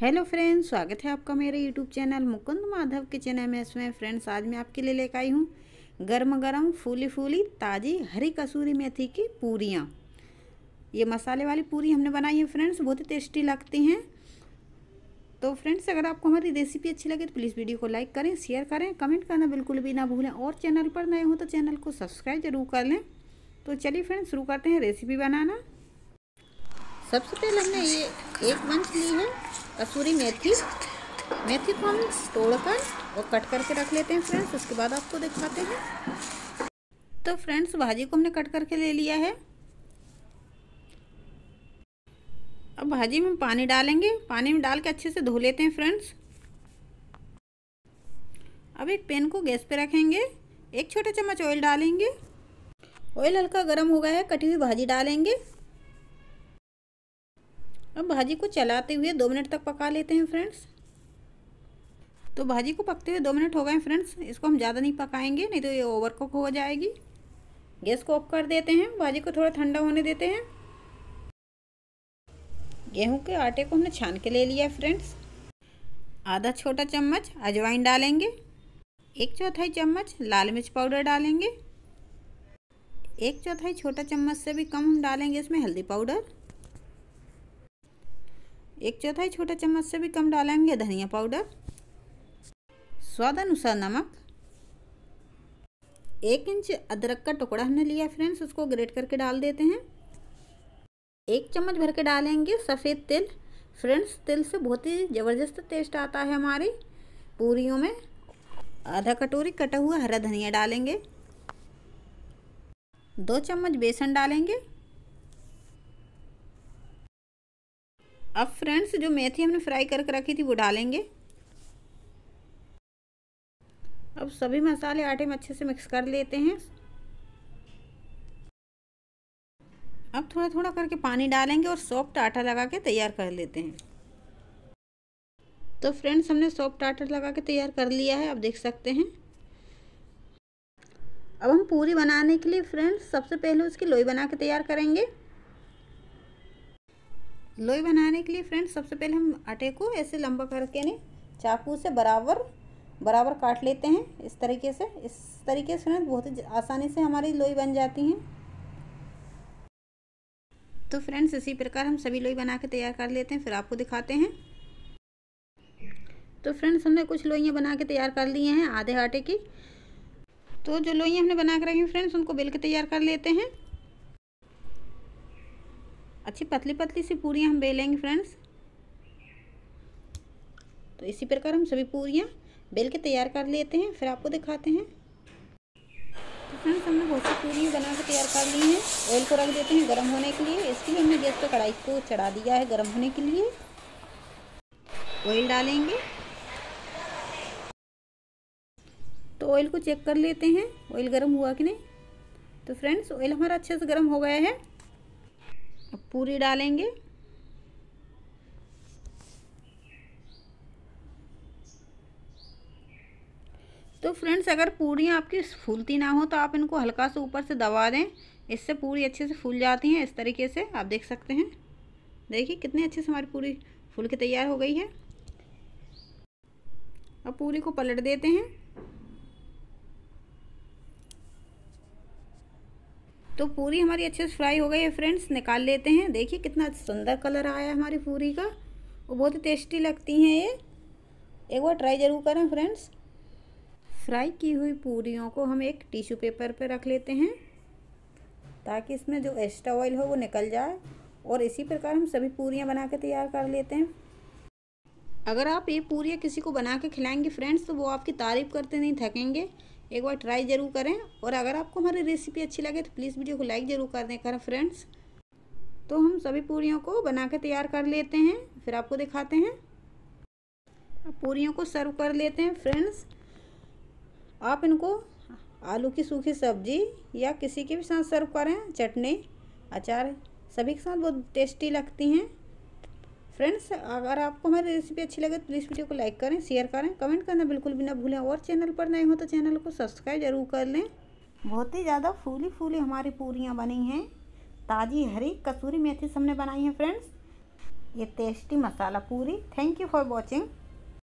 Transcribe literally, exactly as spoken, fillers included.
Hello friends, स्वागत है आपका मेरे यूट्यूब चैनल मुकुंद माधव के चैनल में। इसमें फ्रेंड्स आज मैं आपके लिए लेकर आई हूँ गर्म गर्म फूली फूली ताज़ी हरी कसूरी मेथी की पूरियाँ। ये मसाले वाली पूरी हमने बनाई है फ्रेंड्स, बहुत ही टेस्टी लगती हैं। तो फ्रेंड्स अगर आपको हमारी रेसिपी अच्छी लगे तो प्लीज़ वीडियो को लाइक करें, शेयर करें, कमेंट करना बिल्कुल भी ना भूलें और चैनल पर नए हों तो चैनल को सब्सक्राइब जरूर कर लें। तो चलिए फ्रेंड्स शुरू करते हैं रेसिपी बनाना। सबसे पहले हमने ये एक बंच ली है कसूरी मेथी। मेथी को हम तोड़कर और कट करके रख लेते हैं फ्रेंड्स, उसके बाद आपको दिखाते हैं। तो फ्रेंड्स भाजी को हमने कट करके ले लिया है। अब भाजी में पानी डालेंगे, पानी में डाल के अच्छे से धो लेते हैं फ्रेंड्स। अब एक पैन को गैस पे रखेंगे, एक छोटा चम्मच ऑयल डालेंगे। ऑयल हल्का गर्म हो गया है, कटी हुई भाजी डालेंगे। अब भाजी को चलाते हुए दो मिनट तक पका लेते हैं फ्रेंड्स। तो भाजी को पकते हुए दो मिनट हो गए फ्रेंड्स, इसको हम ज़्यादा नहीं पकाएंगे नहीं तो ये ओवर कुक हो जाएगी। गैस को ऑफ कर देते हैं, भाजी को थोड़ा ठंडा होने देते हैं। गेहूं के आटे को हमने छान के ले लिया है फ्रेंड्स। आधा छोटा चम्मच अजवाइन डालेंगे, एक चौथाई चम्मच लाल मिर्च पाउडर डालेंगे, एक चौथाई छोटा चम्मच से भी कम हम डालेंगे इसमें हल्दी पाउडर, एक चौथाई छोटा चम्मच से भी कम डालेंगे धनिया पाउडर, स्वाद अनुसार नमक, एक इंच अदरक का टुकड़ा हमने लिया फ्रेंड्स, उसको ग्रेट करके डाल देते हैं। एक चम्मच भर के डालेंगे सफ़ेद तिल। फ्रेंड्स तिल से बहुत ही ज़बरदस्त टेस्ट आता है हमारी पूरियों में। आधा कटोरी कटा हुआ हरा धनिया डालेंगे, दो चम्मच बेसन डालेंगे। अब फ्रेंड्स जो मेथी हमने फ्राई करके रखी थी वो डालेंगे। अब सभी मसाले आटे में अच्छे से मिक्स कर लेते हैं। अब थोड़ा थोड़ा करके पानी डालेंगे और सॉफ्ट आटा लगा के तैयार कर लेते हैं। तो फ्रेंड्स हमने सॉफ्ट आटा लगा के तैयार कर लिया है, आप देख सकते हैं। अब हम पूरी बनाने के लिए फ्रेंड्स सबसे पहले उसकी लोई बना के तैयार करेंगे। लोई बनाने के लिए फ्रेंड्स सबसे पहले हम आटे को ऐसे लंबा करके ने चाकू से बराबर बराबर काट लेते हैं। इस तरीके से इस तरीके से फ्रेंड्स बहुत ही आसानी से हमारी लोई बन जाती हैं। तो फ्रेंड्स इसी प्रकार हम सभी लोई बना के तैयार कर लेते हैं, फिर आपको दिखाते हैं। तो फ्रेंड्स हमने कुछ लोइयाँ बना के तैयार कर लिए हैं आधे आटे की। तो जो लोइयाँ हमने बना के रखी हैं फ्रेंड्स उनको बेल के तैयार कर लेते हैं। अच्छी पतली पतली सी पूरियाँ हम बेलेंगे फ्रेंड्स। तो इसी प्रकार हम सभी पूरियाँ बेल के तैयार कर लेते हैं, फिर आपको दिखाते हैं। तो फ्रेंड्स हमने बहुत सी पूरियाँ बना के तैयार कर ली हैं। ऑयल को रख देते हैं गर्म होने के लिए। इसके लिए हमने गैस पर कढ़ाई को चढ़ा दिया है गर्म होने के लिए। ऑयल डालेंगे, तो ऑयल को चेक कर लेते हैं ऑयल गर्म हुआ कि नहीं। तो फ्रेंड्स ऑयल हमारा अच्छे से गर्म हो गया है। अब पूरी डालेंगे, तो फ्रेंड्स अगर पूरियाँ आपकी फूलती ना हो तो आप इनको हल्का से ऊपर से दबा दें, इससे पूरी अच्छे से फूल जाती हैं। इस तरीके से आप देख सकते हैं, देखिए कितने अच्छे से हमारी पूरी फूल के तैयार हो गई है। अब पूरी को पलट देते हैं। तो पूरी हमारी अच्छे से फ्राई हो गई है फ्रेंड्स, निकाल लेते हैं। देखिए कितना सुंदर कलर आया है हमारी पूरी का, वो बहुत ही टेस्टी लगती हैं। ये एक बार ट्राई ज़रूर करें फ्रेंड्स। फ्राई की हुई पूरियों को हम एक टिश्यू पेपर पर रख लेते हैं ताकि इसमें जो एक्स्ट्रा ऑयल हो वो निकल जाए। और इसी प्रकार हम सभी पूरियाँ बना के तैयार कर लेते हैं। अगर आप ये पूरियाँ किसी को बना के खिलाएँगे फ्रेंड्स तो वो आपकी तारीफ़ करते नहीं थकेंगे। एक बार ट्राई ज़रूर करें और अगर आपको हमारी रेसिपी अच्छी लगे तो प्लीज़ वीडियो को लाइक ज़रूर कर दें करें फ्रेंड्स। तो हम सभी पूरियों को बना के तैयार कर लेते हैं, फिर आपको दिखाते हैं। पूरियों को सर्व कर लेते हैं फ्रेंड्स। आप इनको आलू की सूखी सब्जी या किसी के भी साथ सर्व करें, चटनी, अचार, सभी के साथ बहुत टेस्टी लगती हैं। फ्रेंड्स अगर आपको हमारी रेसिपी अच्छी लगे तो प्लीज़ वीडियो को लाइक करें, शेयर करें, कमेंट करना बिल्कुल भी ना भूलें और चैनल पर नए हो तो चैनल को सब्सक्राइब जरूर कर लें। बहुत ही ज़्यादा फूली फूली हमारी पूरियाँ बनी हैं, ताज़ी हरी कसूरी मेथी हमने बनाई हैं फ्रेंड्स। ये tasty masala puri. Thank you for watching.